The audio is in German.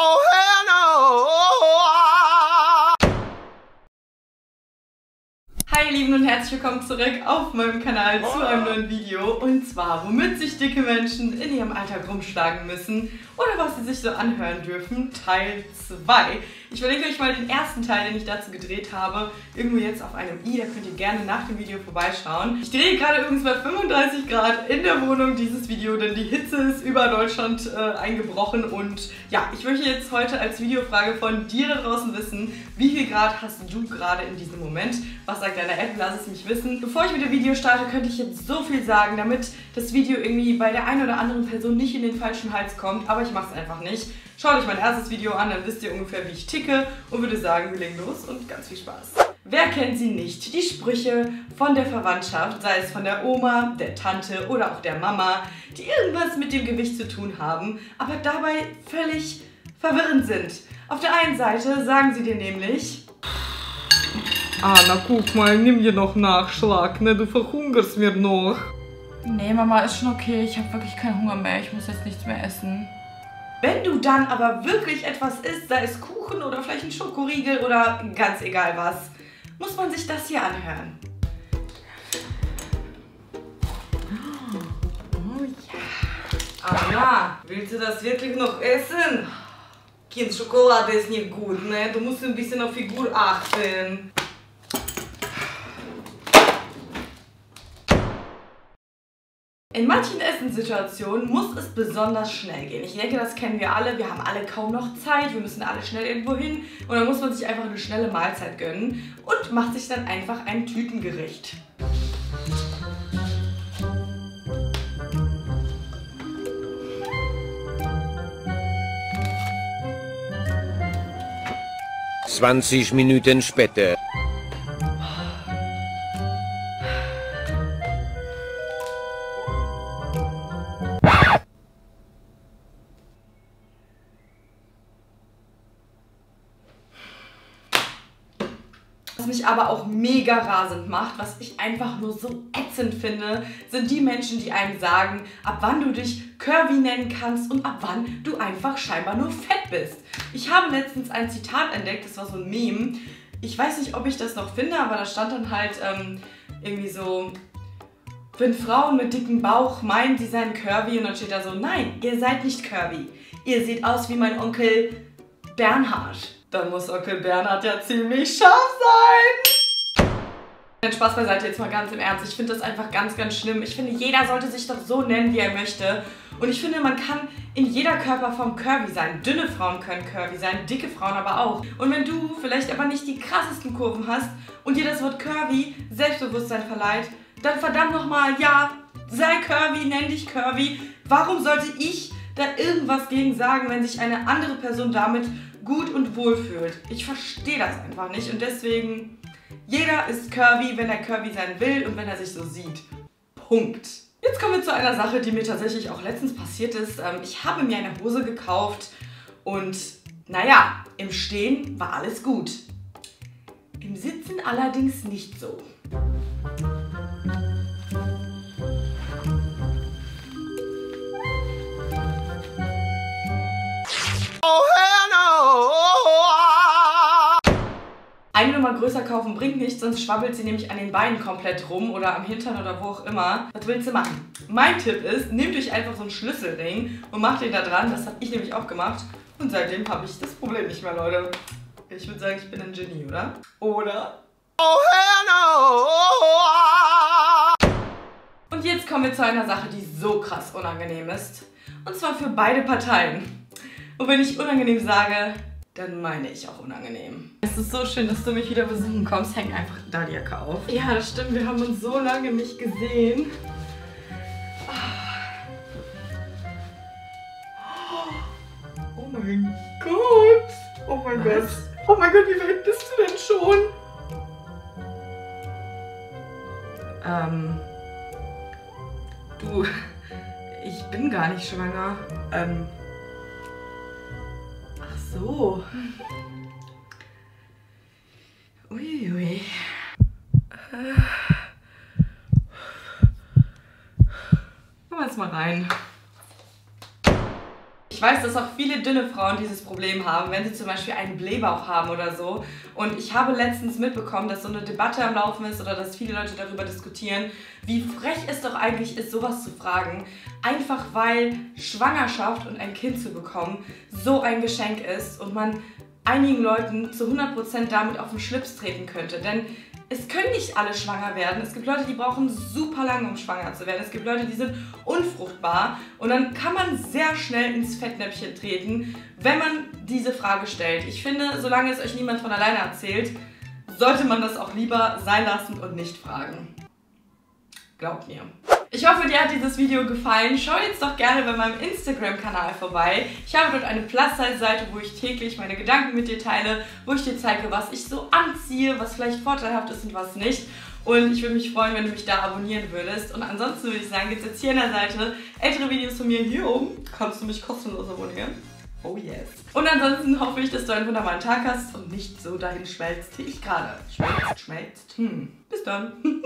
Oh hell no! Hi ihr Lieben und herzlich willkommen zurück auf meinem Kanal zu einem neuen Video. Und zwar, womit sich dicke Menschen in ihrem Alltag rumschlagen müssen oder was sie sich so anhören dürfen, Teil 2. Ich verlinke euch mal den ersten Teil, den ich dazu gedreht habe, irgendwo jetzt auf einem i, da könnt ihr gerne nach dem Video vorbeischauen. Ich drehe gerade übrigens bei 35 Grad in der Wohnung dieses Video, denn die Hitze ist über Deutschland eingebrochen und ja, ich möchte jetzt heute als Videofrage von dir da draußen wissen, wie viel Grad hast du gerade in diesem Moment? Was sagt deine App? Lass es mich wissen. Bevor ich mit dem Video starte, könnte ich jetzt so viel sagen, damit das Video irgendwie bei der einen oder anderen Person nicht in den falschen Hals kommt, aber ich mache es einfach nicht. Schaut euch mein erstes Video an, dann wisst ihr ungefähr, wie ich ticke und würde sagen, wir legen los und ganz viel Spaß. Wer kennt sie nicht? Die Sprüche von der Verwandtschaft, sei es von der Oma, der Tante oder auch der Mama, die irgendwas mit dem Gewicht zu tun haben, aber dabei völlig verwirrend sind. Auf der einen Seite sagen sie dir nämlich: Ah, na guck mal, nimm dir noch Nachschlag, ne? Du verhungerst mir noch. Nee, Mama, ist schon okay, ich habe wirklich keinen Hunger mehr, ich muss jetzt nichts mehr essen. Wenn du dann aber wirklich etwas isst, sei es Kuchen oder vielleicht ein Schokoriegel oder ganz egal was, muss man sich das hier anhören. Oh ja. Anna, willst du das wirklich noch essen? Kind, Schokolade ist nicht gut, ne? Du musst ein bisschen auf Figur achten. In manchen Essenssituationen muss es besonders schnell gehen. Ich denke, das kennen wir alle. Wir haben alle kaum noch Zeit, wir müssen alle schnell irgendwo hin und dann muss man sich einfach eine schnelle Mahlzeit gönnen und macht sich dann einfach ein Tütengericht. «20 Minuten später.» Was mich aber auch mega rasend macht, was ich einfach nur so ätzend finde, sind die Menschen, die einem sagen, ab wann du dich curvy nennen kannst und ab wann du einfach scheinbar nur fett bist. Ich habe letztens ein Zitat entdeckt, das war so ein Meme. Ich weiß nicht, ob ich das noch finde, aber da stand dann halt irgendwie so: Wenn Frauen mit dickem Bauch meinen, sie seien curvy, und dann steht da so: Nein, ihr seid nicht curvy. Ihr seht aus wie mein Onkel Bernhard. Dann muss Onkel Bernhard ja ziemlich scharf sein. Den Spaß beiseite, jetzt mal ganz im Ernst. Ich finde das einfach ganz, ganz schlimm. Ich finde, jeder sollte sich doch so nennen, wie er möchte. Und ich finde, man kann in jeder Körperform curvy sein. Dünne Frauen können curvy sein, dicke Frauen aber auch. Und wenn du vielleicht aber nicht die krassesten Kurven hast und dir das Wort curvy Selbstbewusstsein verleiht, dann verdammt nochmal, ja, sei curvy, nenn dich curvy. Warum sollte ich da irgendwas gegen sagen, wenn sich eine andere Person damit gut und wohl fühlt? Ich verstehe das einfach nicht und deswegen, jeder ist curvy, wenn er curvy sein will und wenn er sich so sieht. Punkt. Jetzt kommen wir zu einer Sache, die mir tatsächlich auch letztens passiert ist. Ich habe mir eine Hose gekauft und naja, im Stehen war alles gut. Im Sitzen allerdings nicht so. Eine Nummer größer kaufen bringt nichts, sonst schwabbelt sie nämlich an den Beinen komplett rum oder am Hintern oder wo auch immer. Was willst du machen? Mein Tipp ist, nehmt euch einfach so einen Schlüsselring und macht den da dran. Das habe ich nämlich auch gemacht und seitdem habe ich das Problem nicht mehr, Leute. Ich würde sagen, ich bin ein Genie, oder? Oder? Oh hell no! Und jetzt kommen wir zu einer Sache, die so krass unangenehm ist. Und zwar für beide Parteien. Und wenn ich unangenehm sage, dann meine ich auch unangenehm. Es ist so schön, dass du mich wieder besuchen kommst. Häng einfach da die Jacke auf. Ja, das stimmt. Wir haben uns so lange nicht gesehen. Oh mein Gott. Oh mein Gott. Oh mein Gott, wie weit bist du denn schon? Du, ich bin gar nicht schwanger. So. Uiuiui. Gehen wir jetzt mal rein. Ich weiß, dass auch viele dünne Frauen dieses Problem haben, wenn sie zum Beispiel einen Blähbauch haben oder so. Und ich habe letztens mitbekommen, dass so eine Debatte am Laufen ist oder dass viele Leute darüber diskutieren, wie frech es doch eigentlich ist, sowas zu fragen. Einfach weil Schwangerschaft und ein Kind zu bekommen so ein Geschenk ist und man einigen Leuten zu 100% damit auf den Schlips treten könnte. Denn es können nicht alle schwanger werden. Es gibt Leute, die brauchen super lange, um schwanger zu werden. Es gibt Leute, die sind unfruchtbar. Und dann kann man sehr schnell ins Fettnäpfchen treten, wenn man diese Frage stellt. Ich finde, solange es euch niemand von alleine erzählt, sollte man das auch lieber sein lassen und nicht fragen. Glaubt mir. Ich hoffe, dir hat dieses Video gefallen. Schau jetzt doch gerne bei meinem Instagram-Kanal vorbei. Ich habe dort eine Plus-Size-Seite, wo ich täglich meine Gedanken mit dir teile, wo ich dir zeige, was ich so anziehe, was vielleicht vorteilhaft ist und was nicht. Und ich würde mich freuen, wenn du mich da abonnieren würdest. Und ansonsten würde ich sagen, gibt es jetzt hier an der Seite ältere Videos von mir hier oben. Kannst du mich kostenlos abonnieren? Oh yes. Und ansonsten hoffe ich, dass du einen wunderbaren Tag hast und nicht so dahin schmelzt, wie ich gerade. Schmelzt. Bis dann.